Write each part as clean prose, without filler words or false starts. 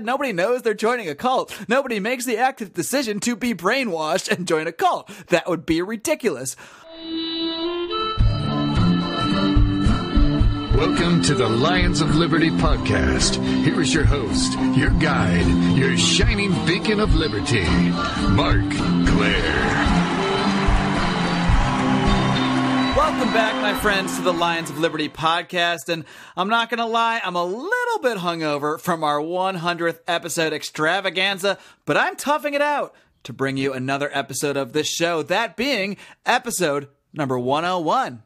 Nobody knows they're joining a cult. Nobody makes the active decision to be brainwashed and join a cult. That would be ridiculous. Welcome to the Lions of Liberty podcast. Here is your host, your guide, your shining beacon of liberty, Marc Clair. Welcome back, my friends, to the Lions of Liberty podcast. And I'm not going to lie, I'm a little bit hungover from our 100th episode extravaganza, but I'm toughing it out to bring you another episode of this show, that being episode number 101.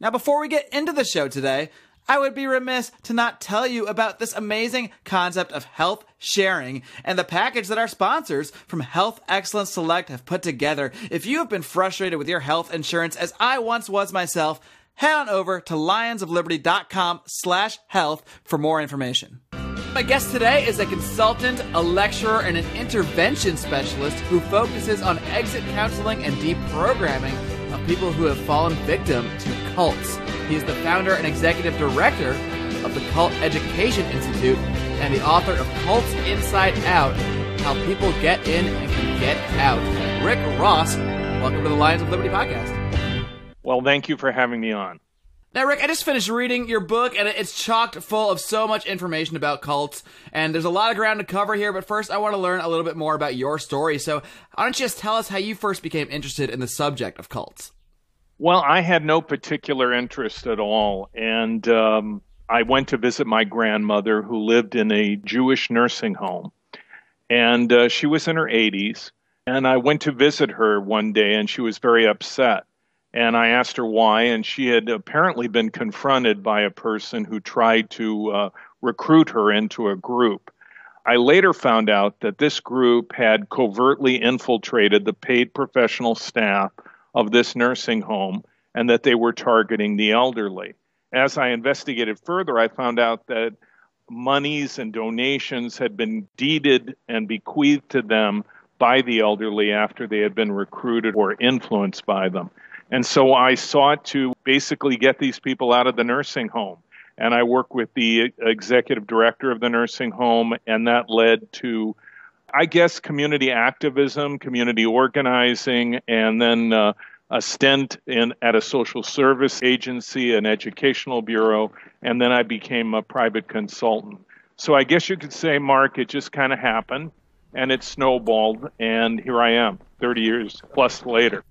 Now, before we get into the show today, I would be remiss to not tell you about this amazing concept of health sharing and the package that our sponsors from Health Excellence Select have put together. If you have been frustrated with your health insurance, as I once was myself, head on over to lionsofliberty.com/health for more information. My guest today is a consultant, a lecturer, and an intervention specialist who focuses on exit counseling and deprogramming of people who have fallen victim to cults. He is the founder and executive director of the Cult Education Institute and the author of Cults Inside Out, How People Get In and Can Get Out. Rick Ross, welcome to the Lions of Liberty podcast. Well, thank you for having me on. Now, Rick, I just finished reading your book, and it's chock full of so much information about cults, and there's a lot of ground to cover here, but first I want to learn a little bit more about your story. So why don't you just tell us how you first became interested in the subject of cults? Well, I had no particular interest at all, and I went to visit my grandmother who lived in a Jewish nursing home, and she was in her 80s, and I went to visit her one day, and she was very upset. And I asked her why, and she had apparently been confronted by a person who tried to recruit her into a group. I later found out that this group had covertly infiltrated the paid professional staff of this nursing home and that they were targeting the elderly. As I investigated further, I found out that monies and donations had been deeded and bequeathed to them by the elderly after they had been recruited or influenced by them. And so I sought to basically get these people out of the nursing home. And I worked with the executive director of the nursing home, and that led to, I guess, community activism, community organizing, and then a stint at a social service agency, an educational bureau, and then I became a private consultant. So I guess you could say, Mark, it just kind of happened, and it snowballed, and here I am, 30 years plus later.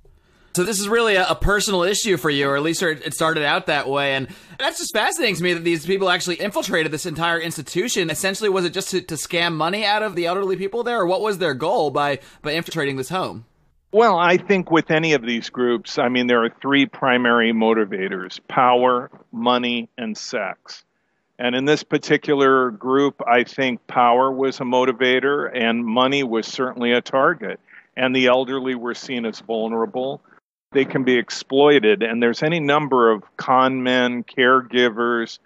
So this is really a personal issue for you, or at least it started out that way. And that's just fascinating to me that these people actually infiltrated this entire institution. Essentially, was it just to scam money out of the elderly people there? Or what was their goal by infiltrating this home? Well, I think with any of these groups, I mean, there are three primary motivators: power, money, and sex. And in this particular group, I think power was a motivator and money was certainly a target. And the elderly were seen as vulnerable. They can be exploited, and there's any number of con men, caregivers,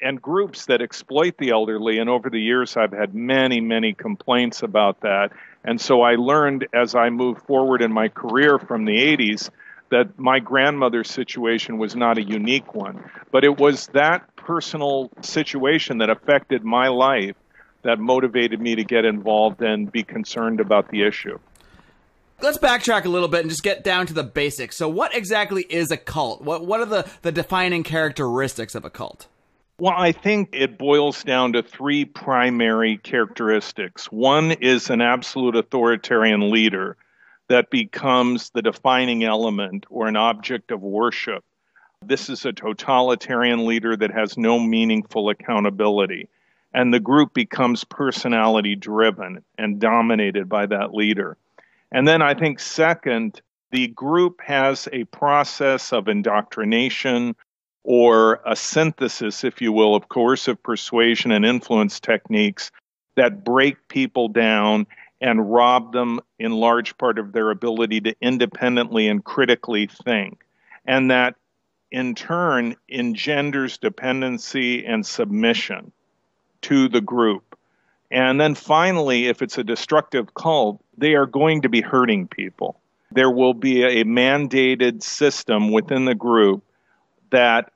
and groups that exploit the elderly, and over the years I've had many, many complaints about that. And so I learned as I moved forward in my career from the 80s that my grandmother's situation was not a unique one, but it was that personal situation that affected my life that motivated me to get involved and be concerned about the issue. Let's backtrack a little bit and just get down to the basics. So what exactly is a cult? What are the defining characteristics of a cult? Well, I think it boils down to three primary characteristics. One is an absolute authoritarian leader that becomes the defining element or an object of worship. This is a totalitarian leader that has no meaningful accountability. And the group becomes personality driven and dominated by that leader. And then I think second, the group has a process of indoctrination or a synthesis, if you will, of coercive persuasion and influence techniques that break people down and rob them in large part of their ability to independently and critically think. And that in turn engenders dependency and submission to the group. And then finally, if it's a destructive cult, they are going to be hurting people. There will be a mandated system within the group that,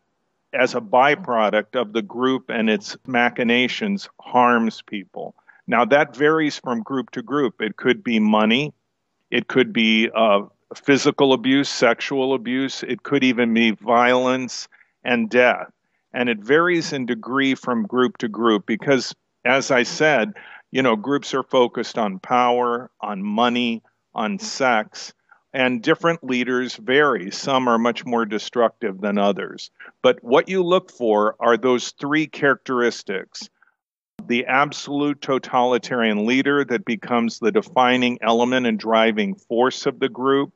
as a byproduct of the group and its machinations, harms people. Now, that varies from group to group. It could be money. It could be physical abuse, sexual abuse. It could even be violence and death. And it varies in degree from group to group because, as I said, you know, groups are focused on power, on money, on sex, and different leaders vary. Some are much more destructive than others. But what you look for are those three characteristics: the absolute totalitarian leader that becomes the defining element and driving force of the group,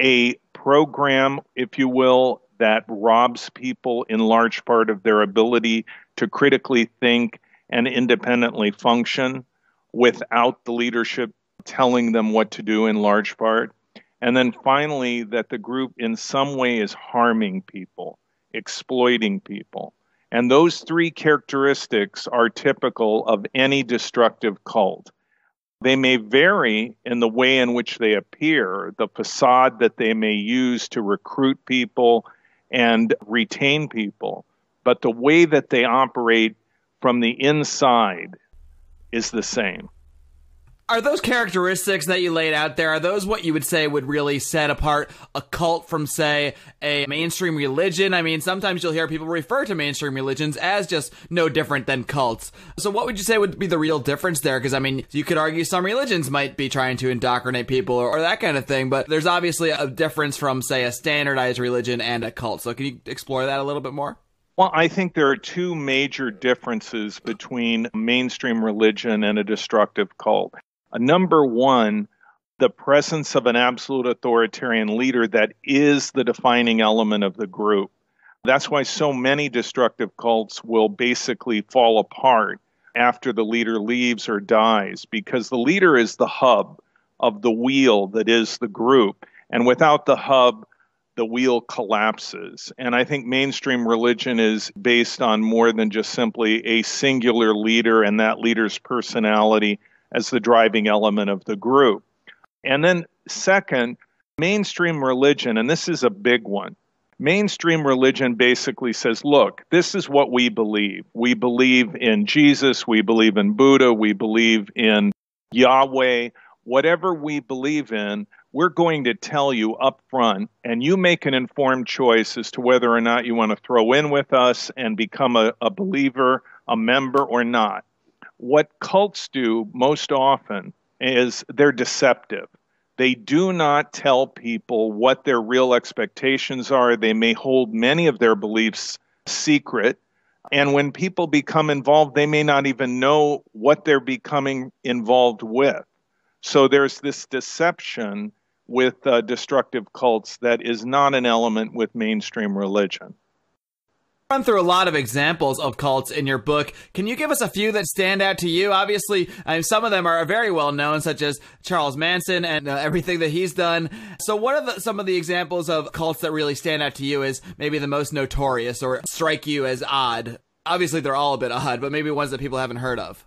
a program, if you will, that robs people in large part of their ability to critically think and independently function without the leadership telling them what to do in large part. And then finally, that the group in some way is harming people, exploiting people. And those three characteristics are typical of any destructive cult. They may vary in the way in which they appear, the facade that they may use to recruit people and retain people, but the way that they operate from the inside is the same. Are those characteristics that you laid out there, are those what you would say would really set apart a cult from, say, a mainstream religion? I mean, sometimes you'll hear people refer to mainstream religions as just no different than cults. So what would you say would be the real difference there? Because, I mean, you could argue some religions might be trying to indoctrinate people or that kind of thing, but there's obviously a difference from, say, a standardized religion and a cult. So can you explore that a little bit more? Well, I think there are two major differences between mainstream religion and a destructive cult. Number one, the presence of an absolute authoritarian leader that is the defining element of the group. That's why so many destructive cults will basically fall apart after the leader leaves or dies, because the leader is the hub of the wheel that is the group. And without the hub, the wheel collapses. And I think mainstream religion is based on more than just simply a singular leader and that leader's personality as the driving element of the group. And then second, mainstream religion, and this is a big one, mainstream religion basically says, look, this is what we believe. We believe in Jesus, we believe in Buddha, we believe in Yahweh. Whatever we believe in, we're going to tell you up front, and you make an informed choice as to whether or not you want to throw in with us and become a believer, a member, or not. What cults do most often is they're deceptive. They do not tell people what their real expectations are. They may hold many of their beliefs secret. And when people become involved, they may not even know what they're becoming involved with. So there's this deception with destructive cults that is not an element with mainstream religion. You run through a lot of examples of cults in your book. Can you give us a few that stand out to you? Obviously, some of them are very well known, such as Charles Manson and everything that he's done. So what are some of the examples of cults that really stand out to you as maybe the most notorious or strike you as odd? Obviously, they're all a bit odd, but maybe ones that people haven't heard of.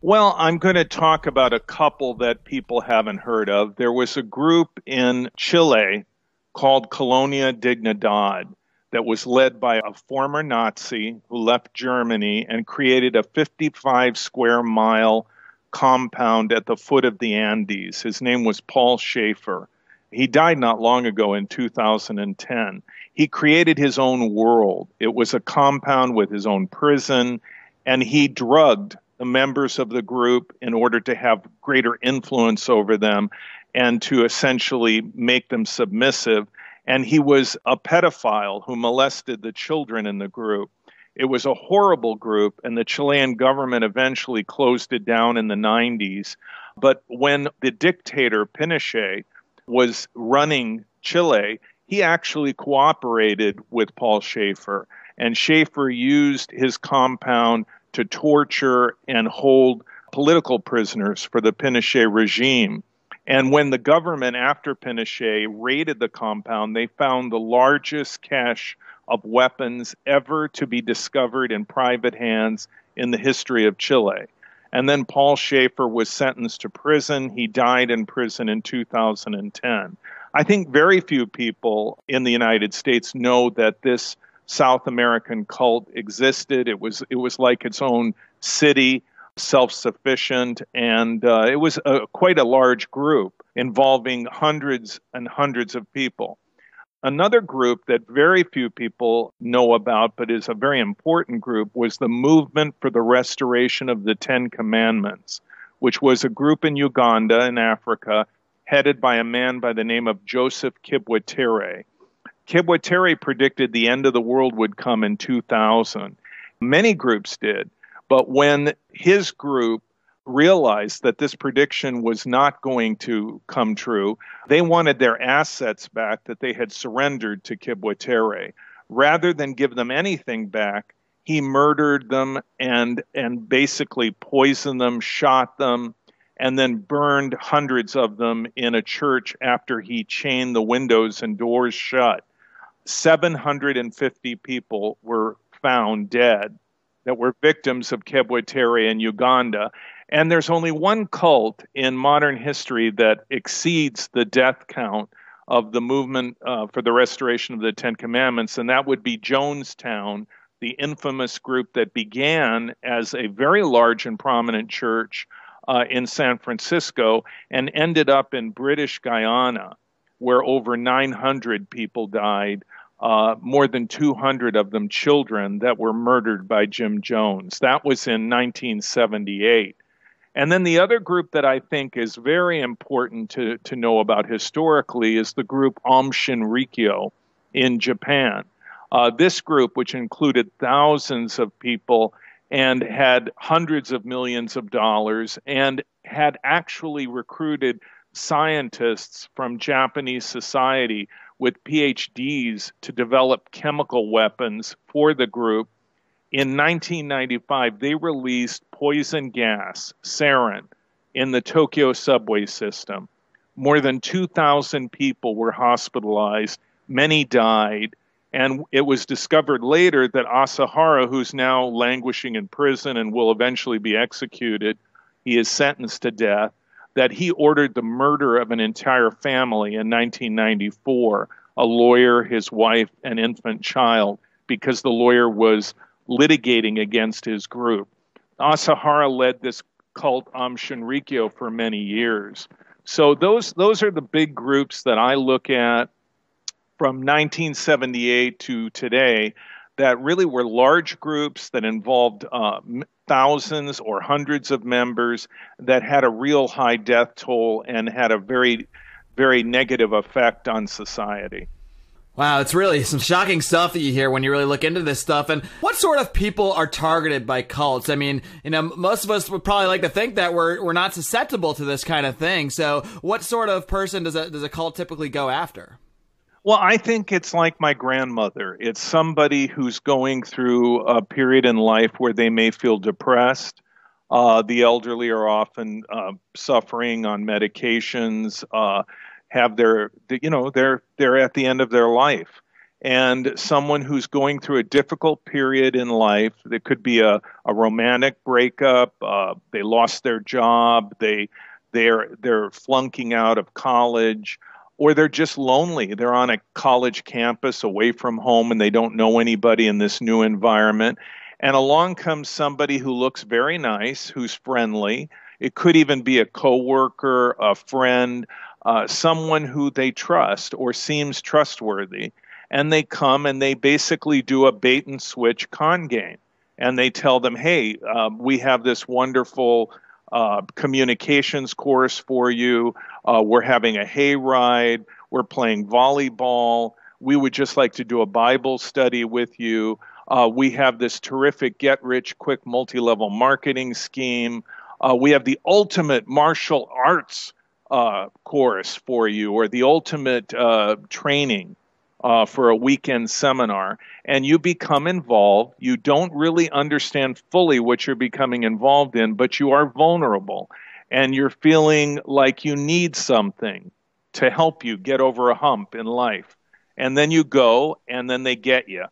Well, I'm going to talk about a couple that people haven't heard of. There was a group in Chile called Colonia Dignidad that was led by a former Nazi who left Germany and created a 55-square-mile compound at the foot of the Andes. His name was Paul Schaefer. He died not long ago in 2010. He created his own world. It was a compound with his own prison, and he drugged the members of the group in order to have greater influence over them and to essentially make them submissive. And he was a pedophile who molested the children in the group. It was a horrible group, and the Chilean government eventually closed it down in the 90s. But when the dictator Pinochet was running Chile, he actually cooperated with Paul Schaefer. And Schaefer used his compound to torture and hold political prisoners for the Pinochet regime. And when the government, after Pinochet, raided the compound, they found the largest cache of weapons ever to be discovered in private hands in the history of Chile. And then Paul Schaefer was sentenced to prison. He died in prison in 2010. I think very few people in the United States know that this South American cult existed. It was like its own city. self-sufficient, and it was quite a large group involving hundreds and hundreds of people. Another group that very few people know about, but is a very important group, was the Movement for the Restoration of the Ten Commandments, which was a group in Uganda, in Africa, headed by a man by the name of Joseph Kibwetere. Kibwetere predicted the end of the world would come in 2000. Many groups did, but when his group realized that this prediction was not going to come true, they wanted their assets back that they had surrendered to Kibwetere. Rather than give them anything back, he murdered them and basically poisoned them, shot them, and then burned hundreds of them in a church after he chained the windows and doors shut. 750 people were found dead that were victims of Kibwetere in Uganda. And there's only one cult in modern history that exceeds the death count of the Movement for the Restoration of the Ten Commandments, and that would be Jonestown, the infamous group that began as a very large and prominent church in San Francisco and ended up in British Guyana, where over 900 people died, more than 200 of them children that were murdered by Jim Jones. That was in 1978. And then the other group that I think is very important to know about historically is the group Aum Shinrikyo in Japan. This group, which included thousands of people and had hundreds of millions of dollars and had actually recruited scientists from Japanese society with PhDs to develop chemical weapons for the group. In 1995, they released poison gas, sarin, in the Tokyo subway system. More than 2,000 people were hospitalized. Many died. And it was discovered later that Asahara, who's now languishing in prison and will eventually be executed, he is sentenced to death, that he ordered the murder of an entire family in 1994, a lawyer, his wife, an infant child, because the lawyer was litigating against his group. Asahara led this cult Aum Shinrikyo for many years. So those are the big groups that I look at from 1978 to today that really were large groups that involved thousands or hundreds of members that had a real high death toll and had a very, very negative effect on society. Wow, it's really some shocking stuff that you hear when you really look into this stuff. And what sort of people are targeted by cults? I mean, you know, most of us would probably like to think that we're not susceptible to this kind of thing. So what sort of person does a cult typically go after? Well, I think it's like my grandmother. It's somebody who's going through a period in life where they may feel depressed. The elderly are often suffering on medications, have they're at the end of their life. And someone who's going through a difficult period in life, there could be a romantic breakup, they lost their job, they're flunking out of college, or they're just lonely. They're on a college campus away from home and they don't know anybody in this new environment. And along comes somebody who looks very nice, who's friendly. It could even be a coworker, a friend, someone who they trust or seems trustworthy, and they come and they basically do a bait-and-switch con game. And they tell them, hey, we have this wonderful communications course for you. We're having a hayride. We're playing volleyball. We would just like to do a Bible study with you. We have this terrific get-rich-quick multi-level marketing scheme. We have the ultimate martial arts course for you, or the ultimate training for a weekend seminar, and you become involved. You don't really understand fully what you're becoming involved in, but you are vulnerable, and you're feeling like you need something to help you get over a hump in life. And then you go, and then they get you,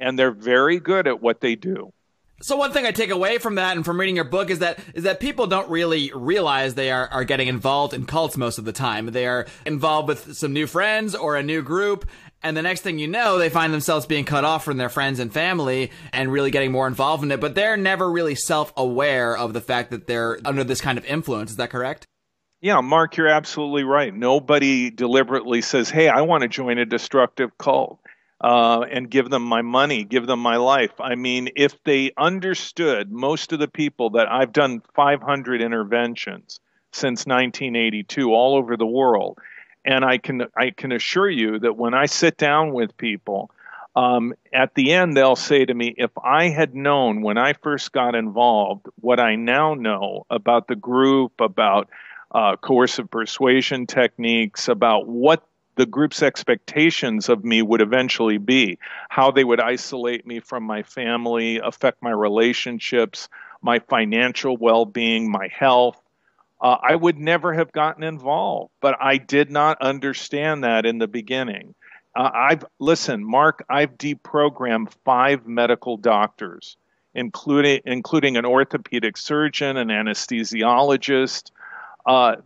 and they're very good at what they do. So one thing I take away from that and from reading your book is that people don't really realize they are getting involved in cults most of the time. They are involved with some new friends or a new group, And the next thing you know, they find themselves being cut off from their friends and family and really getting more involved in it. But they're never really self-aware of the fact that they're under this kind of influence. Is that correct? Yeah, Mark, you're absolutely right. Nobody deliberately says, hey, I want to join a destructive cult and give them my money, give them my life. I mean, if they understood, most of the people that I've done 500 interventions since 1982 all over the world. And I can assure you that when I sit down with people, at the end, they'll say to me, if I had known when I first got involved what I now know about the group, about coercive persuasion techniques, about what the group's expectations of me would eventually be, how they would isolate me from my family, affect my relationships, my financial well-being, my health, I would never have gotten involved, but I did not understand that in the beginning. Mark, I've deprogrammed 5 medical doctors, including an orthopedic surgeon, an anesthesiologist.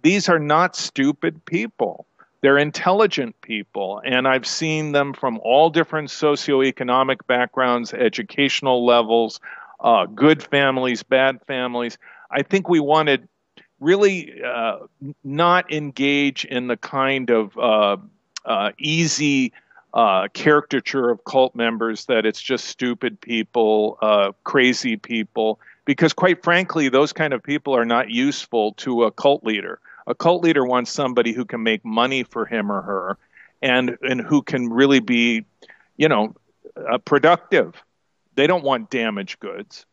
These are not stupid people. They're intelligent people, and I've seen them from all different socioeconomic backgrounds, educational levels, good families, bad families. I think we wanted really not engage in the kind of easy caricature of cult members that it's just stupid people, crazy people, because quite frankly, those kind of people are not useful to a cult leader. A cult leader wants somebody who can make money for him or her and who can really be, productive. They don't want damaged goods.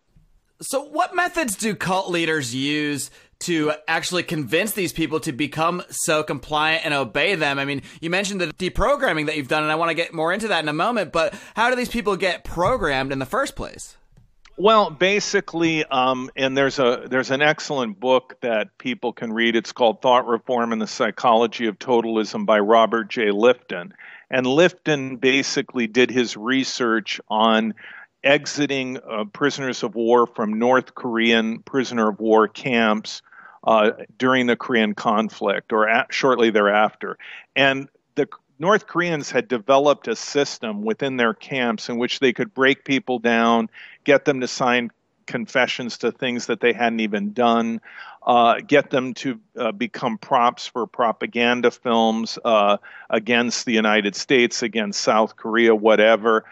So what methods do cult leaders use to actually convince these people to become so compliant and obey them? I mean, you mentioned the deprogramming that you've done, and I want to get more into that in a moment, but how do these people get programmed in the first place? Well, basically, and there's an excellent book that people can read. It's called Thought Reform and the Psychology of Totalism by Robert J. Lifton. And Lifton basically did his research on exiting prisoners of war from North Korean prisoner of war camps during the Korean conflict or shortly thereafter. And the North Koreans had developed a system within their camps in which they could break people down, get them to sign confessions to things that they hadn't even done, get them to become props for propaganda films against the United States, against South Korea, whatever.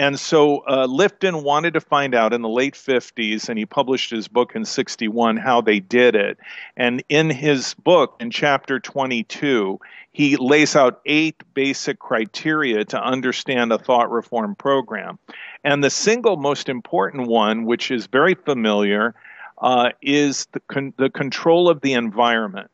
And so Lifton wanted to find out in the late 50s, and he published his book in 61, how they did it. And in his book, in chapter 22, he lays out 8 basic criteria to understand a thought reform program. And the single most important one, which is very familiar, is the control of the environment.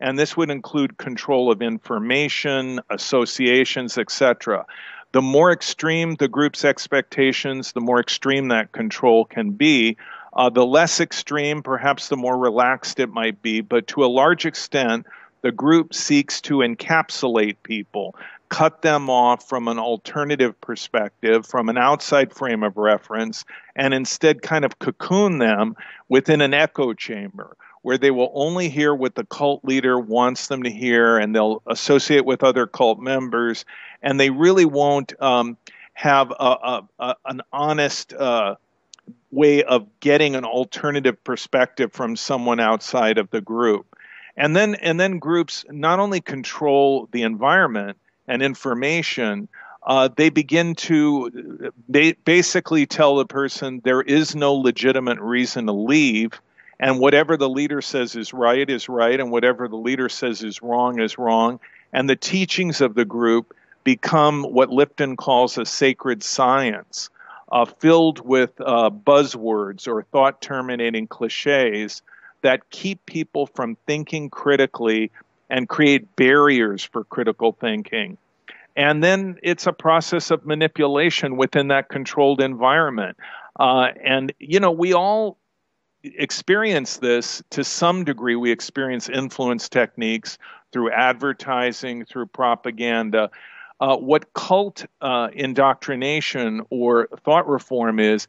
And this would include control of information, associations, etc. The more extreme the group's expectations, the more extreme that control can be. The less extreme, perhaps the more relaxed it might be. But to a large extent, the group seeks to encapsulate people, cut them off from an alternative perspective, from an outside frame of reference, and instead kind of cocoon them within an echo chamber, where they will only hear what the cult leader wants them to hear, and they'll associate with other cult members, and they really won't have an honest way of getting an alternative perspective from someone outside of the group. And then groups not only control the environment and information, they begin to basically tell the person there is no legitimate reason to leave, and whatever the leader says is right, and whatever the leader says is wrong, and the teachings of the group become what Lifton calls a sacred science, filled with buzzwords or thought-terminating cliches that keep people from thinking critically and create barriers for critical thinking. And then it's a process of manipulation within that controlled environment. We all experience this to some degree. We experience influence techniques through advertising, through propaganda. What cult indoctrination or thought reform is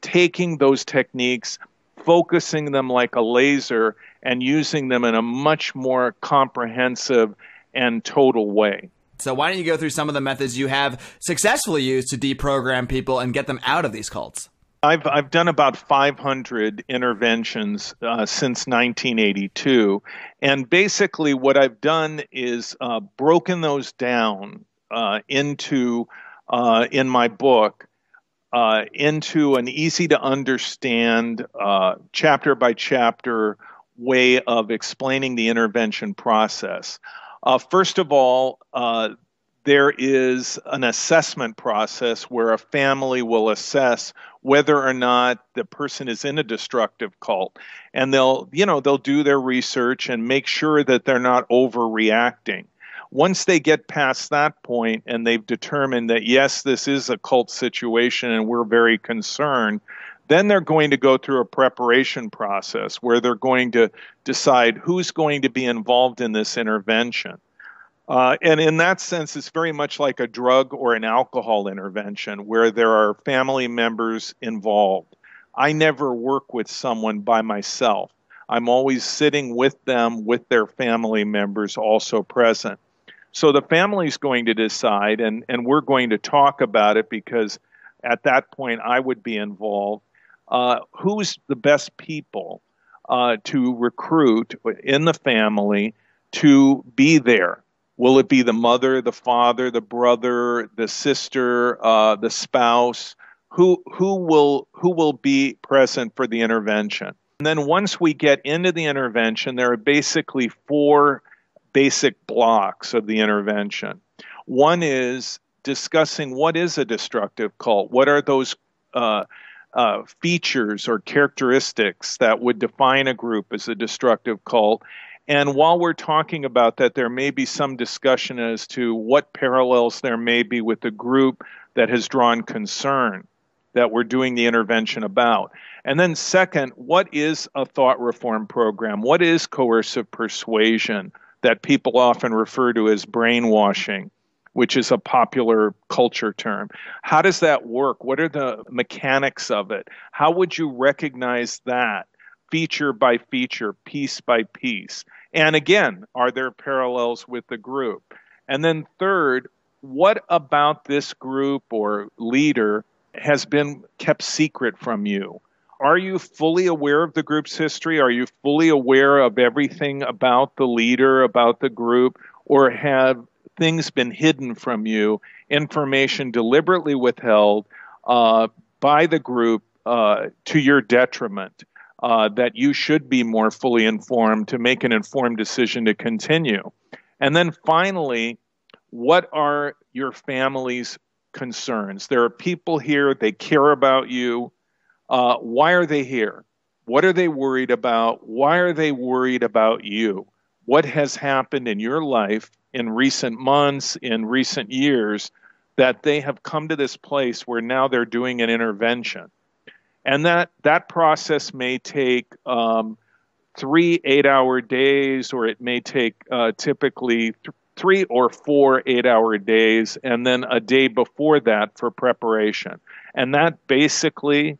taking those techniques, focusing them like a laser, and using them in a much more comprehensive and total way. So why don't you go through some of the methods you have successfully used to deprogram people and get them out of these cults? I've done about 500 interventions since 1982. And basically what I've done is broken those down in my book, into an easy to understand chapter by chapter way of explaining the intervention process. First of all, there is an assessment process where a family will assess whether or not the person is in a destructive cult, and they'll do their research and make sure that they're not overreacting. Once they get past that point and they've determined that, yes, this is a cult situation and we're very concerned, then they're going to go through a preparation process where they're going to decide who's going to be involved in this intervention. And in that sense, it's very much like a drug or an alcohol intervention where there are family members involved. I never work with someone by myself. I'm always sitting with them, with their family members also present. So the family's going to decide, and we're going to talk about it because at that point I would be involved. Who's the best people to recruit in the family to be there? Will it be the mother, the father, the brother, the sister, the spouse? Who will be present for the intervention? And then once we get into the intervention, there are basically four basic blocks of the intervention. One is discussing what is a destructive cult. What are those features or characteristics that would define a group as a destructive cult? And while we're talking about that, there may be some discussion as to what parallels there may be with the group that has drawn concern that we're doing the intervention about. And then second, what is a thought reform program? What is coercive persuasion that people often refer to as brainwashing, which is a popular culture term? How does that work? What are the mechanics of it? How would you recognize that feature by feature, piece by piece? And again, are there parallels with the group? And then third, what about this group or leader has been kept secret from you? Are you fully aware of the group's history? Are you fully aware of everything about the leader, about the group, or have things been hidden from you, information deliberately withheld by the group to your detriment, that you should be more fully informed to make an informed decision to continue? And then finally, what are your family's concerns? There are people here, they care about you. Why are they here? What are they worried about? Why are they worried about you? What has happened in your life in recent months, in recent years, that they have come to this place where now they're doing an intervention? And that process may take 3 8-hour days, or it may take typically 3 or 4 8-hour days, and then a day before that for preparation. And that basically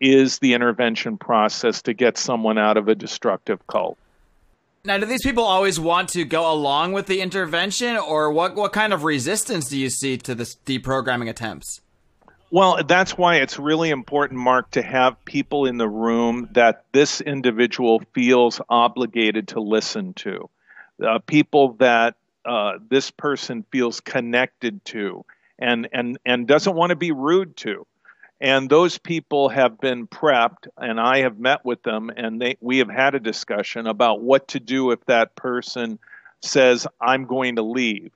is the intervention process to get someone out of a destructive cult. Now, do these people always want to go along with the intervention, or what kind of resistance do you see to this deprogramming attempts? Well, that's why it's really important, Mark, to have people in the room that this individual feels obligated to listen to, people that this person feels connected to and doesn't want to be rude to. And those people have been prepped, and I have met with them, and we have had a discussion about what to do if that person says, I'm going to leave.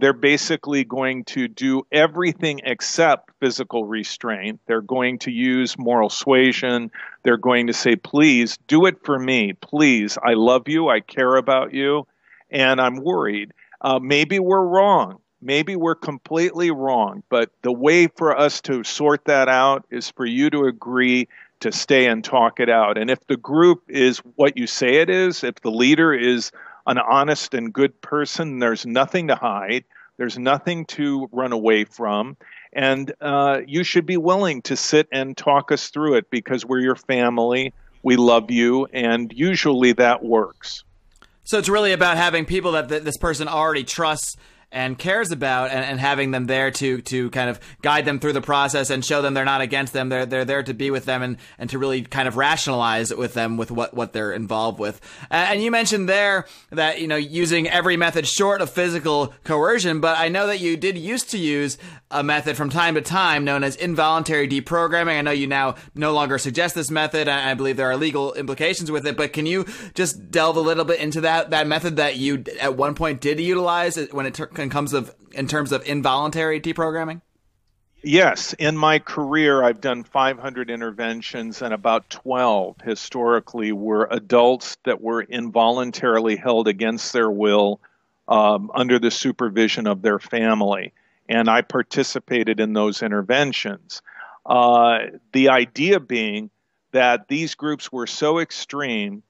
They're basically going to do everything except physical restraint. They're going to use moral suasion. They're going to say, please, do it for me. Please, I love you. I care about you. And I'm worried. Maybe we're wrong. Maybe we're completely wrong. But the way for us to sort that out is for you to agree to stay and talk it out. And if the group is what you say it is, if the leader is an honest and good person, there's nothing to hide. There's nothing to run away from. And you should be willing to sit and talk us through it because we're your family. We love you. And usually that works. So it's really about having people that this person already trusts and cares about, and having them there to kind of guide them through the process and show them they're not against them. They're there to be with them and to really kind of rationalize with them with what they're involved with. And you mentioned there that, you know, using every method short of physical coercion, but I know that you did used to use a method from time to time known as involuntary deprogramming. I know you now no longer suggest this method. I believe there are legal implications with it, but can you just delve a little bit into that method that you at one point did utilize when it comes of in terms of involuntary deprogramming? Yes. In my career, I've done 500 interventions, and about 12 historically were adults that were involuntarily held against their will under the supervision of their family. And I participated in those interventions. The idea being that these groups were so extreme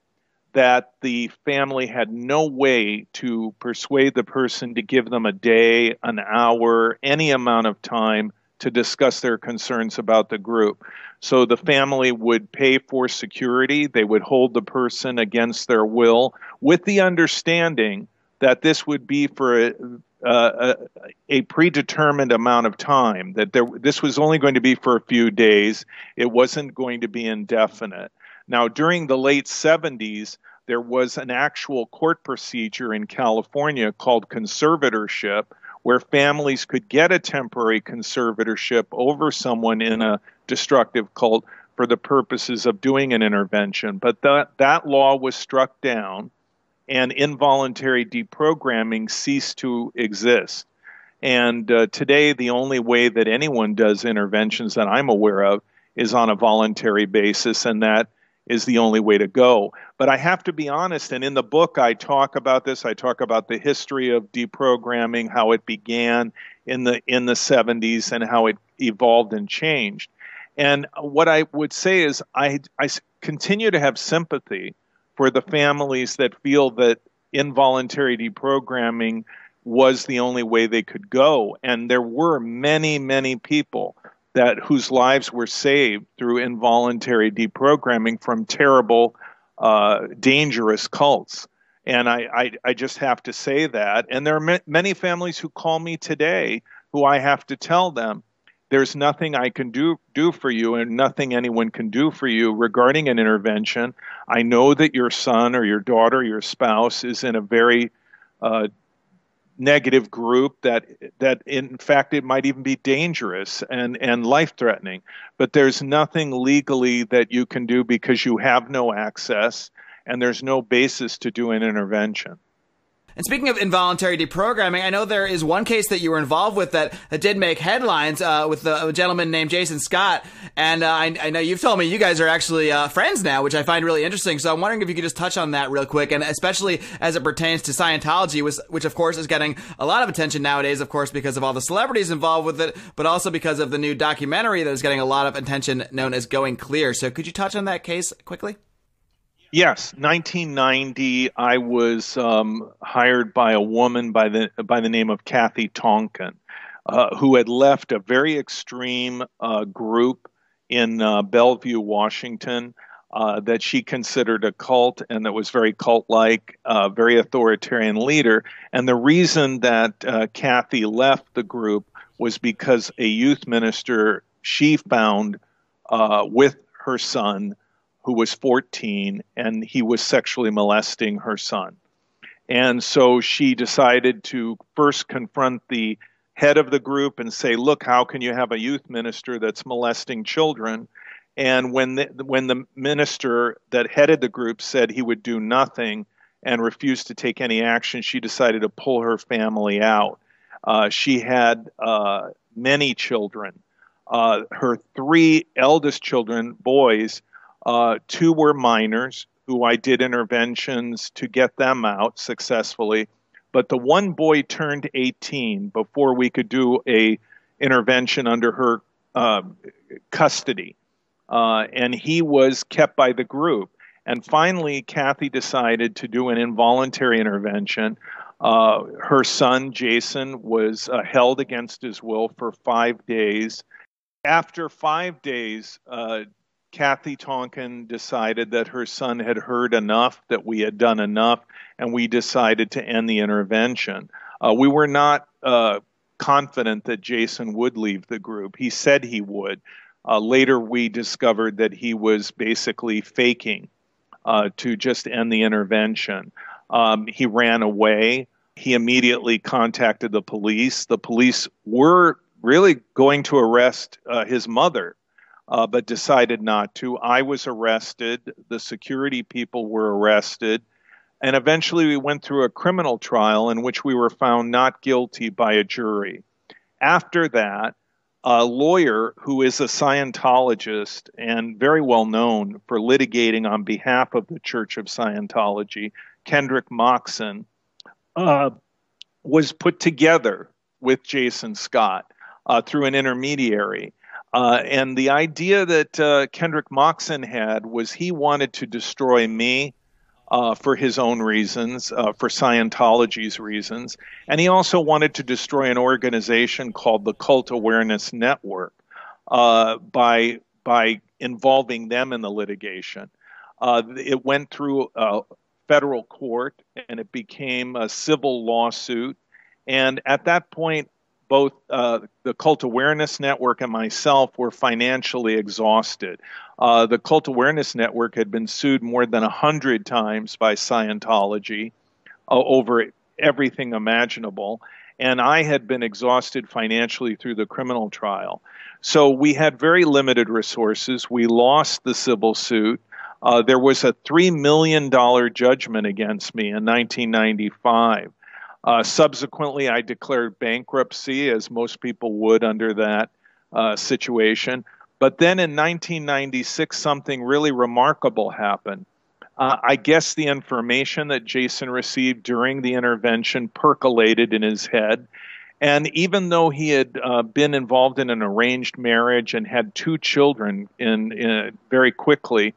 that the family had no way to persuade the person to give them a day, an hour, any amount of time to discuss their concerns about the group. So the family would pay for security. They would hold the person against their will with the understanding that this would be for a predetermined amount of time, that this was only going to be for a few days. It wasn't going to be indefinite. Now, during the late 70s, there was an actual court procedure in California called conservatorship, where families could get a temporary conservatorship over someone in a destructive cult for the purposes of doing an intervention. But that law was struck down, and involuntary deprogramming ceased to exist. And today, the only way that anyone does interventions that I'm aware of is on a voluntary basis, and that is the only way to go. But I have to be honest, and in the book I talk about this. I talk about the history of deprogramming, how it began in the 70s, and how it evolved and changed. And what I would say is I continue to have sympathy for the families that feel that involuntary deprogramming was the only way they could go. And there were many, many people whose lives were saved through involuntary deprogramming from terrible, dangerous cults. And I just have to say that. And there are many families who call me today who I have to tell them, there's nothing I can do for you, and nothing anyone can do for you regarding an intervention. I know that your son or your daughter, or your spouse is in a very negative group that in fact it might even be dangerous and life-threatening. But there's nothing legally that you can do because you have no access, and there's no basis to do an intervention. And speaking of involuntary deprogramming, I know there is one case that you were involved with that did make headlines with a gentleman named Jason Scott. And I know you've told me you guys are actually friends now, which I find really interesting. So I'm wondering if you could just touch on that real quick, and especially as it pertains to Scientology, which of course is getting a lot of attention nowadays, of course, because of all the celebrities involved with it, but also because of the new documentary that is getting a lot of attention known as Going Clear. So could you touch on that case quickly? Yes, 1990. I was hired by a woman by the name of Kathy Tonkin, who had left a very extreme group in Bellevue, Washington, that she considered a cult, and that was very cult-like, very authoritarian leader. And the reason that Kathy left the group was because a youth minister she found with her son, who was 14, and he was sexually molesting her son. And so she decided to first confront the head of the group and say, look, how can you have a youth minister that's molesting children? And when the minister that headed the group said he would do nothing and refused to take any action, she decided to pull her family out. She had many children. Her three eldest children, boys, two were minors who I did interventions to get them out successfully. But the one boy turned 18 before we could do a intervention under her custody. And he was kept by the group. And finally, Kathy decided to do an involuntary intervention. Her son, Jason, was held against his will for 5 days. After 5 days, Kathy Tonkin decided that her son had heard enough, that we had done enough, and we decided to end the intervention. We were not confident that Jason would leave the group. He said he would. Later, we discovered that he was basically faking to just end the intervention. He ran away. He immediately contacted the police. The police were really going to arrest his mother, but decided not to. I was arrested. The security people were arrested. And eventually we went through a criminal trial in which we were found not guilty by a jury. After that, a lawyer who is a Scientologist and very well known for litigating on behalf of the Church of Scientology, Kendrick Moxon, was put together with Jason Scott through an intermediary. And the idea that Kendrick Moxon had was he wanted to destroy me for his own reasons, for Scientology's reasons. And he also wanted to destroy an organization called the Cult Awareness Network by involving them in the litigation. It went through federal court, and it became a civil lawsuit. And at that point, both the Cult Awareness Network and myself were financially exhausted. The Cult Awareness Network had been sued more than 100 times by Scientology over everything imaginable, and I had been exhausted financially through the criminal trial. So we had very limited resources. We lost the civil suit. There was a $3 million judgment against me in 1995. Subsequently, I declared bankruptcy, as most people would under that situation. But then in 1996, something really remarkable happened. I guess the information that Jason received during the intervention percolated in his head. And even though he had been involved in an arranged marriage and had two children in very quickly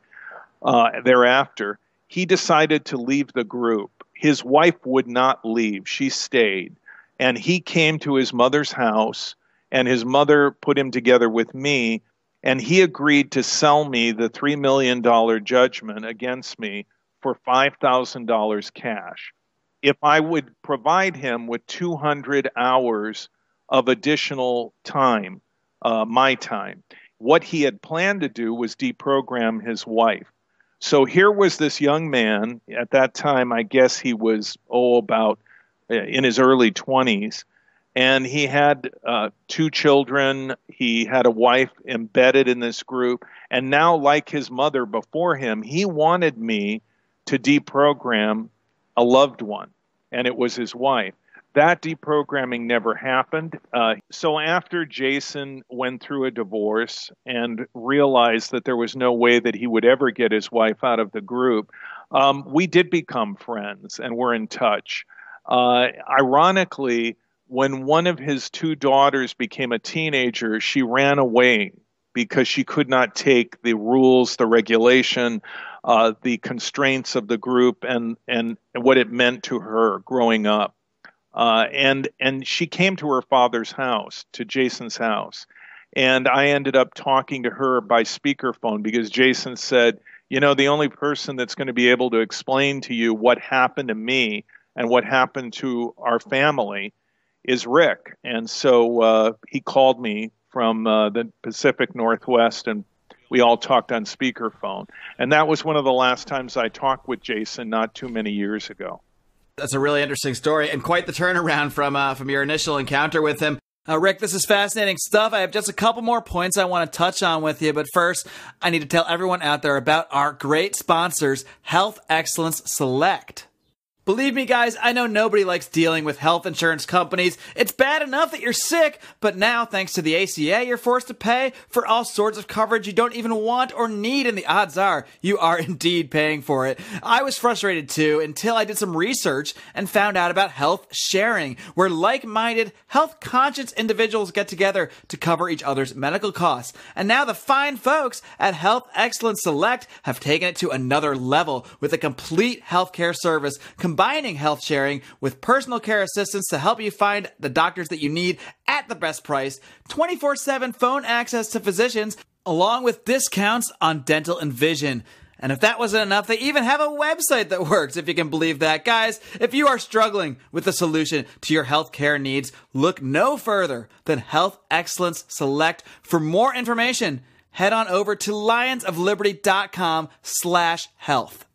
thereafter, he decided to leave the group. His wife would not leave. She stayed. And he came to his mother's house, and his mother put him together with me. And he agreed to sell me the $3 million judgment against me for $5,000 cash if I would provide him with 200 hours of additional time, my time. What he had planned to do was deprogram his wife. So here was this young man. At that time, I guess he was, about in his early 20s. And he had two children, he had a wife embedded in this group, and now, like his mother before him, he wanted me to deprogram a loved one, and it was his wife. That deprogramming never happened. So after Jason went through a divorce and realized that there was no way that he would ever get his wife out of the group, we did become friends and were in touch. Ironically, when one of his two daughters became a teenager, she ran away because she could not take the rules, the regulation, the constraints of the group, and what it meant to her growing up. And she came to her father's house, to Jason's house. And I ended up talking to her by speakerphone because Jason said, you know, the only person that's going to be able to explain to you what happened to me and what happened to our family is Rick. And so he called me from the Pacific Northwest, and we all talked on speakerphone. And that was one of the last times I talked with Jason not too many years ago. That's a really interesting story and quite the turnaround from your initial encounter with him. Rick, this is fascinating stuff. I have just a couple more points I want to touch on with you, but first, I need to tell everyone out there about our great sponsors, Health Excellence Select. Believe me, guys, I know nobody likes dealing with health insurance companies. It's bad enough that you're sick, but now, thanks to the ACA, you're forced to pay for all sorts of coverage you don't even want or need, and the odds are you are indeed paying for it. I was frustrated, too, until I did some research and found out about health sharing, where like-minded, health-conscious individuals get together to cover each other's medical costs. And now the fine folks at Health Excellence Select have taken it to another level with a complete healthcare service, combining health sharing with personal care assistance to help you find the doctors that you need at the best price, 24/7 phone access to physicians, along with discounts on dental and vision. And if that wasn't enough, they even have a website that works, if you can believe that. Guys, if you are struggling with a solution to your healthcare needs, look no further than Health Excellence Select. For more information, head on over to lionsofliberty.com/health.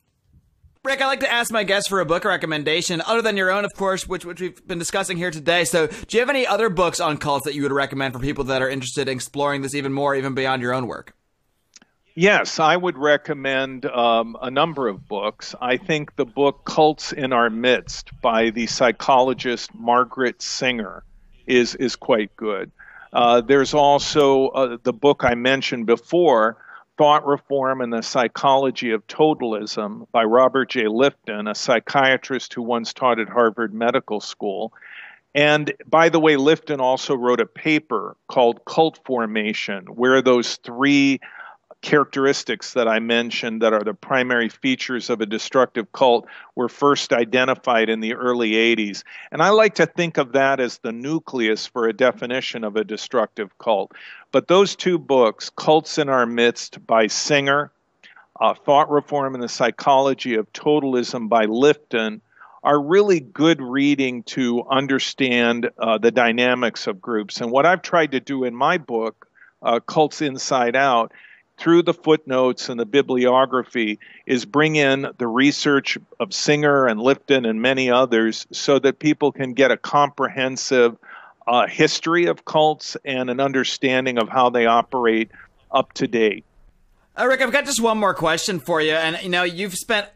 Rick, I like to ask my guests for a book recommendation, other than your own, of course, which we've been discussing here today. So do you have any other books on cults that you would recommend for people that are interested in exploring this even more, even beyond your own work? Yes, I would recommend a number of books. I think the book Cults in Our Midst by the psychologist Margaret Singer is quite good. There's also the book I mentioned before, Thought Reform and the Psychology of Totalism by Robert J. Lifton, a psychiatrist who once taught at Harvard Medical School. And by the way, Lifton also wrote a paper called Cult Formation, where those three characteristics that I mentioned that are the primary features of a destructive cult were first identified in the early 80s. And I like to think of that as the nucleus for a definition of a destructive cult. But those two books, Cults in Our Midst by Singer, Thought Reform and the Psychology of Totalism by Lifton, are really good reading to understand the dynamics of groups. And what I've tried to do in my book, Cults Inside Out, through the footnotes and the bibliography, is bring in the research of Singer and Lifton and many others so that people can get a comprehensive history of cults and an understanding of how they operate up to date. Rick, I've got just one more question for you. And, you know, you've spent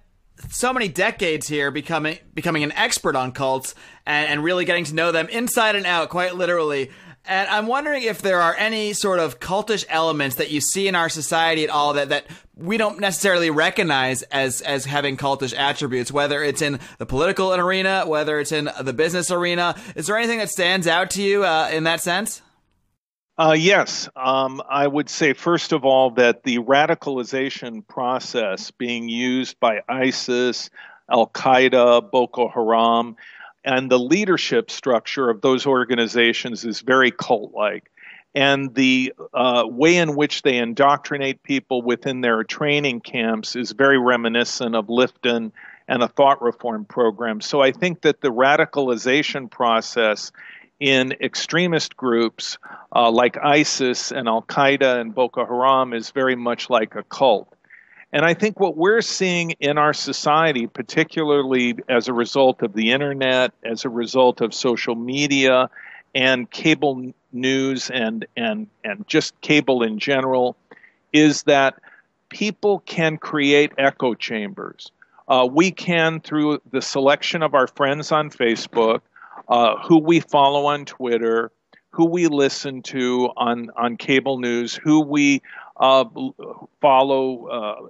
so many decades here becoming an expert on cults and really getting to know them inside and out, quite literally. And I'm wondering if there are any sort of cultish elements that you see in our society at all that we don't necessarily recognize as having cultish attributes, whether it's in the political arena, whether it's in the business arena. Is there anything that stands out to you in that sense? Yes. I would say, first of all, that the radicalization process being used by ISIS, Al-Qaeda, Boko Haram, and the leadership structure of those organizations is very cult-like. And the way in which they indoctrinate people within their training camps is very reminiscent of Lifton and a thought reform program. So I think that the radicalization process in extremist groups like ISIS and Al-Qaeda and Boko Haram is very much like a cult. And I think what we're seeing in our society, particularly as a result of the internet, as a result of social media and cable news and just cable in general, is that people can create echo chambers. We can, through the selection of our friends on Facebook, who we follow on Twitter, who we listen to on cable news, who we follow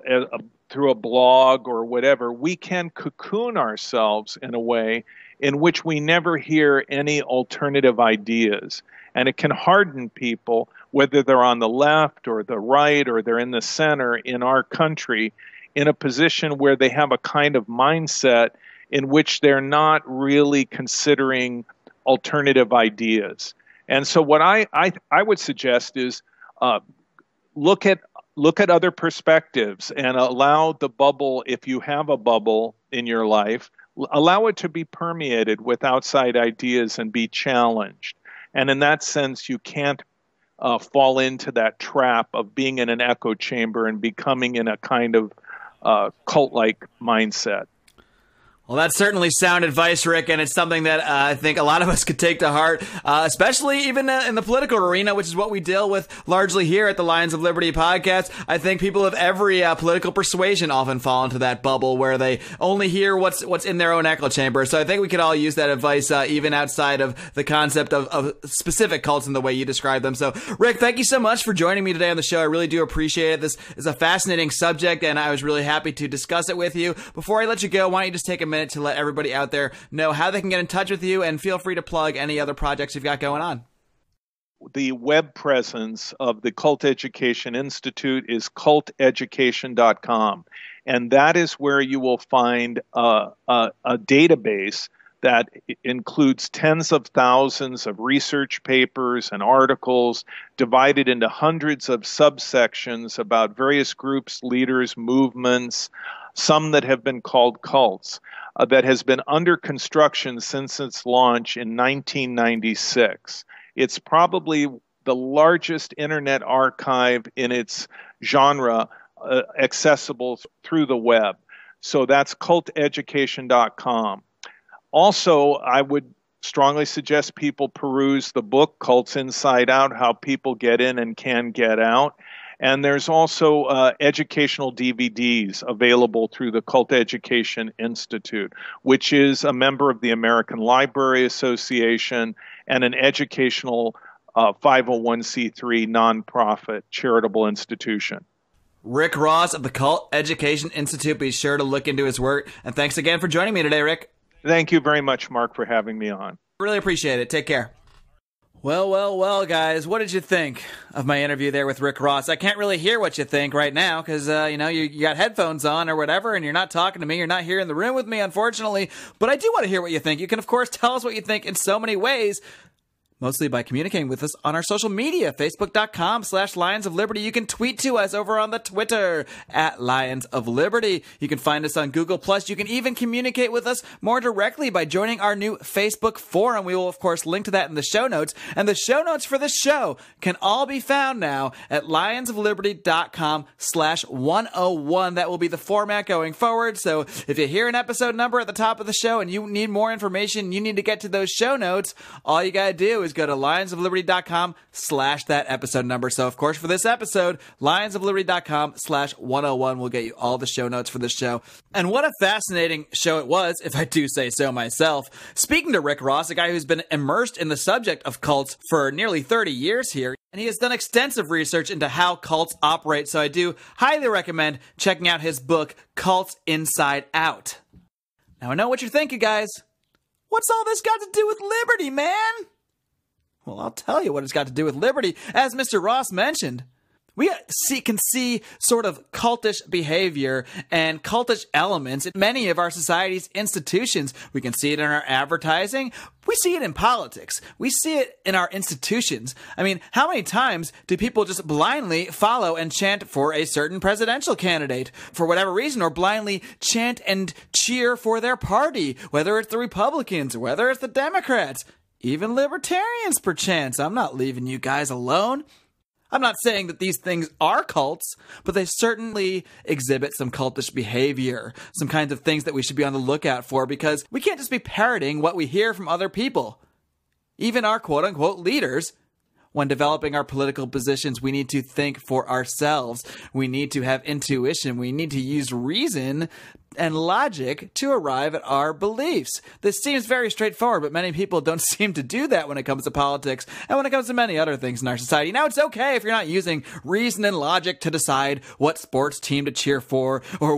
through a blog or whatever, we can cocoon ourselves in a way in which we never hear any alternative ideas. And it can harden people, whether they're on the left or the right or they're in the center in our country, in a position where they have a kind of mindset in which they're not really considering alternative ideas. And so what I would suggest is look at other perspectives and allow the bubble, if you have a bubble in your life, allow it to be permeated with outside ideas and be challenged. And in that sense, you can't fall into that trap of being in an echo chamber and becoming in a kind of cult-like mindset. Well, that's certainly sound advice, Rick, and it's something that I think a lot of us could take to heart, especially even in the political arena, which is what we deal with largely here at the Lions of Liberty podcast. I think people of every political persuasion often fall into that bubble where they only hear what's in their own echo chamber. So I think we could all use that advice even outside of the concept of specific cults in the way you describe them. So, Rick, thank you so much for joining me today on the show. I really do appreciate it. This is a fascinating subject, and I was really happy to discuss it with you. Before I let you go, why don't you just take a minute to let everybody out there know how they can get in touch with you, and feel free to plug any other projects you've got going on. The web presence of the Cult Education Institute is culteducation.com, and that is where you will find a database that includes tens of thousands of research papers and articles divided into hundreds of subsections about various groups, leaders, movements, some that have been called cults, that has been under construction since its launch in 1996. It's probably the largest internet archive in its genre accessible through the web. So that's culteducation.com. Also, I would strongly suggest people peruse the book, Cults Inside Out, How People Get In and Can Get Out. And there's also educational DVDs available through the Cult Education Institute, which is a member of the American Library Association and an educational 501c3 nonprofit charitable institution. Rick Ross of the Cult Education Institute. Be sure to look into his work. And thanks again for joining me today, Rick. Thank you very much, Mark, for having me on. Really appreciate it. Take care. Well, guys, what did you think of my interview there with Rick Ross? I can't really hear what you think right now because, you got headphones on or whatever, and you're not talking to me. You're not here in the room with me, unfortunately. But I do want to hear what you think. You can, of course, tell us what you think in so many ways, mostly by communicating with us on our social media, facebook.com/Lions of Liberty. You can tweet to us over on the Twitter @Lions of Liberty. You can find us on Google+. You can even communicate with us more directly by joining our new Facebook forum. We will, of course, link to that in the show notes. And the show notes for this show can all be found now at lionsofliberty.com/101. That will be the format going forward. So if you hear an episode number at the top of the show and you need more information, you need to get to those show notes, all you got to do is go to lionsofliberty.com/that episode number. So, of course, for this episode, lionsofliberty.com/101 will get you all the show notes for this show. And what a fascinating show it was, if I do say so myself. Speaking to Rick Ross, a guy who's been immersed in the subject of cults for nearly 30 years here, and he has done extensive research into how cults operate. So I do highly recommend checking out his book, Cults Inside Out. Now, I know what you're thinking, guys. What's all this got to do with liberty, man? Well, I'll tell you what it's got to do with liberty. As Mr. Ross mentioned, we can see sort of cultish behavior and cultish elements in many of our society's institutions. We can see it in our advertising. We see it in politics. We see it in our institutions. I mean, how many times do people just blindly follow and chant for a certain presidential candidate for whatever reason, or blindly chant and cheer for their party, whether it's the Republicans, whether it's the Democrats? Even libertarians, perchance. I'm not leaving you guys alone. I'm not saying that these things are cults, but they certainly exhibit some cultish behavior, some kinds of things that we should be on the lookout for, because we can't just be parroting what we hear from other people. Even our quote-unquote leaders, when developing our political positions, we need to think for ourselves. We need to have intuition. We need to use reason and logic to arrive at our beliefs. This seems very straightforward, but many people don't seem to do that when it comes to politics and when it comes to many other things in our society. Now, it's okay if you're not using reason and logic to decide what sports team to cheer for or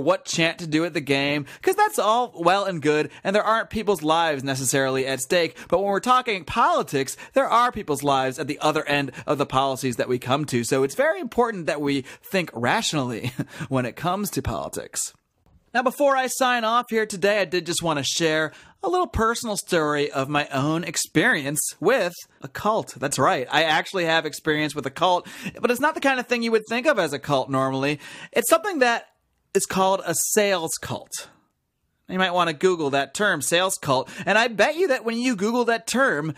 what chant to do at the game, because that's all well and good, and there aren't people's lives necessarily at stake. But when we're talking politics, there are people's lives at the other end of the policies that we come to. So it's very important that we think rationally when it comes to politics. Now, before I sign off here today, I did just want to share a little personal story of my own experience with a cult. That's right. I actually have experience with a cult, but it's not the kind of thing you would think of as a cult normally. It's something that is called a sales cult. You might want to Google that term, sales cult. And I bet you that when you Google that term,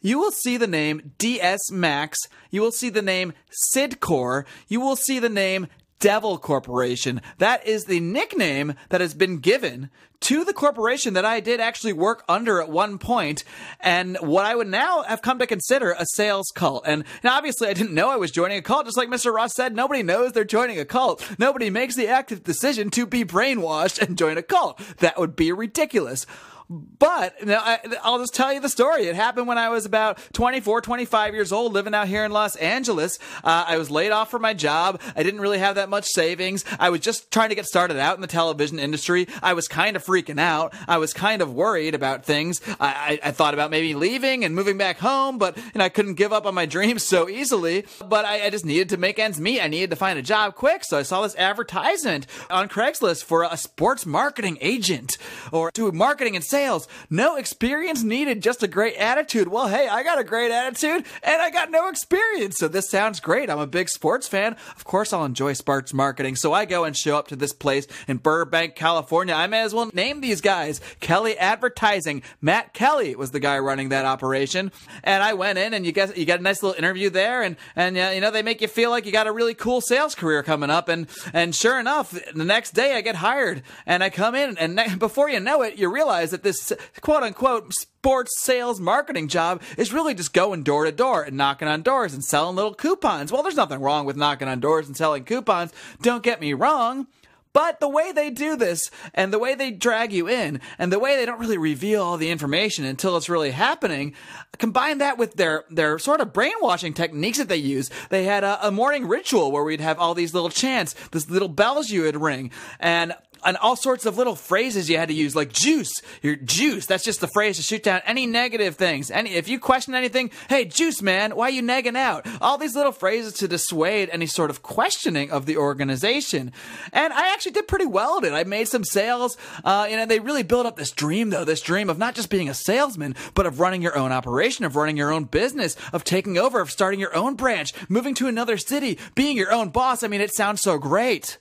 you will see the name DS Max, you will see the name Sidcore, you will see the name Devil Corporation. That is the nickname that has been given to the corporation that I did actually work under at one point, and what I would now have come to consider a sales cult. And now, obviously, I didn't know I was joining a cult. Just like Mr. Ross said, nobody knows they're joining a cult. Nobody makes the active decision to be brainwashed and join a cult. That would be ridiculous. But now I'll just tell you the story. It happened when I was about 24, 25 years old, living out here in Los Angeles. I was laid off from my job. I didn't really have that much savings. I was just trying to get started out in the television industry. I was kind of freaking out. I was kind of worried about things. I thought about maybe leaving and moving back home, but I couldn't give up on my dreams so easily. But I just needed to make ends meet. I needed to find a job quick. So I saw this advertisement on Craigslist for a sports marketing agent, or to marketing and sales sales. No experience needed, just a great attitude. Well, hey, I got a great attitude and I got no experience, so this sounds great. I'm a big sports fan. Of course I'll enjoy sports marketing. So I go and show up to this place in Burbank, California. I may as well name these guys. Kelly Advertising. Matt Kelly was the guy running that operation. And I went in and you got a nice little interview there, and you know, they make you feel like you got a really cool sales career coming up, and sure enough, the next day I get hired and I come in, and before you know it, you realize that this quote unquote sports sales marketing job is really just going door to door and knocking on doors and selling little coupons. Well, there's nothing wrong with knocking on doors and selling coupons. Don't get me wrong. But the way they do this, and the way they drag you in, and the way they don't really reveal all the information until it's really happening, combine that with their sort of brainwashing techniques that they use. They had a morning ritual where we'd have all these little chants, these little bells you would ring, and all sorts of little phrases you had to use, like juice. Your juice, that's just the phrase to shoot down any negative things. If you question anything, hey, juice, man, why are you negging out? All these little phrases to dissuade any sort of questioning of the organization. And I actually did pretty well at it. I made some sales. They really built up this dream, though, this dream of not just being a salesman, but of running your own operation, of running your own business, of taking over, of starting your own branch, moving to another city, being your own boss. I mean, it sounds so great.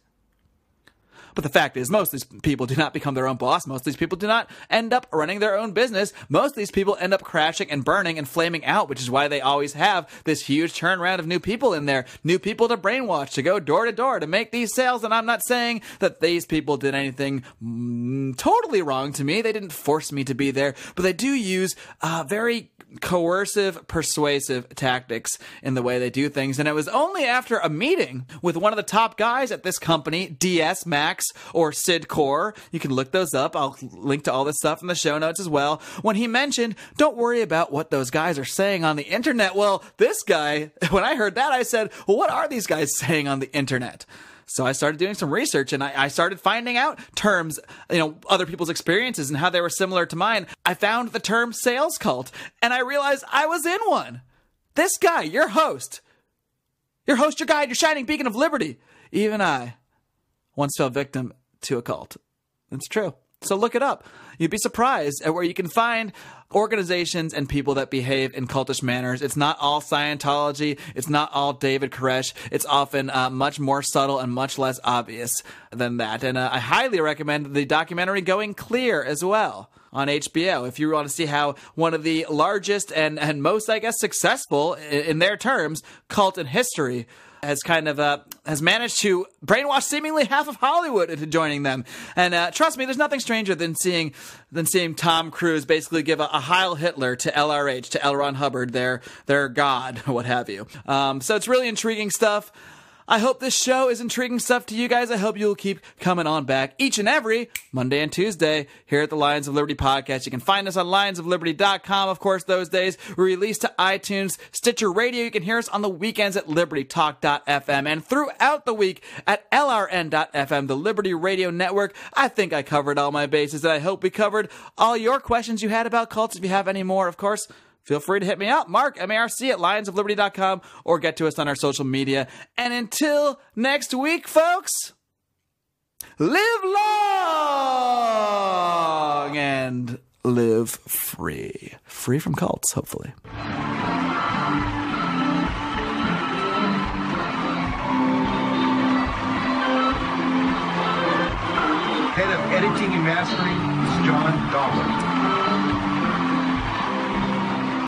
But the fact is, most of these people do not become their own boss. Most of these people do not end up running their own business. Most of these people end up crashing and burning and flaming out, which is why they always have this huge turnaround of new people in there, new people to brainwash, to go door to door, to make these sales. And I'm not saying that these people did anything totally wrong to me. They didn't force me to be there, but they do use very coercive, persuasive tactics in the way they do things. And it was only after a meeting with one of the top guys at this company, DS Max or Sidcore. You can look those up. I'll link to all this stuff in the show notes as well. When he mentioned, don't worry about what those guys are saying on the internet. Well, this guy, when I heard that, I said, well, what are these guys saying on the internet? So I started doing some research, and I started finding out terms, other people's experiences and how they were similar to mine. I found the term sales cult, and I realized I was in one. This guy, your host, your guide, your shining beacon of liberty. Even I once fell victim to a cult. It's true. So look it up. You'd be surprised at where you can find organizations and people that behave in cultish manners. It's not all Scientology. It's not all David Koresh. It's often much more subtle and much less obvious than that. And I highly recommend the documentary Going Clear as well on HBO if you want to see how one of the largest and most, I guess, successful, in their terms, cult in history has kind of has managed to brainwash seemingly half of Hollywood into joining them. And trust me, there's nothing stranger than seeing Tom Cruise basically give a Heil Hitler to LRH, to L. Ron Hubbard, their god, what have you. So it's really intriguing stuff. I hope this show is intriguing stuff to you guys. I hope you'll keep coming on back each and every Monday and Tuesday here at the Lions of Liberty podcast. You can find us on lionsofliberty.com. Of course, those days we release to iTunes, Stitcher Radio. You can hear us on the weekends at libertytalk.fm and throughout the week at lrn.fm, the Liberty Radio Network. I think I covered all my bases, and I hope we covered all your questions you had about cults. If you have any more, of course, feel free to hit me up, Mark, M-A-R-C, at lionsofliberty.com, or get to us on our social media. And until next week, folks, live long and live free. Free from cults, hopefully. Head of Editing and Mastering is John Dollar.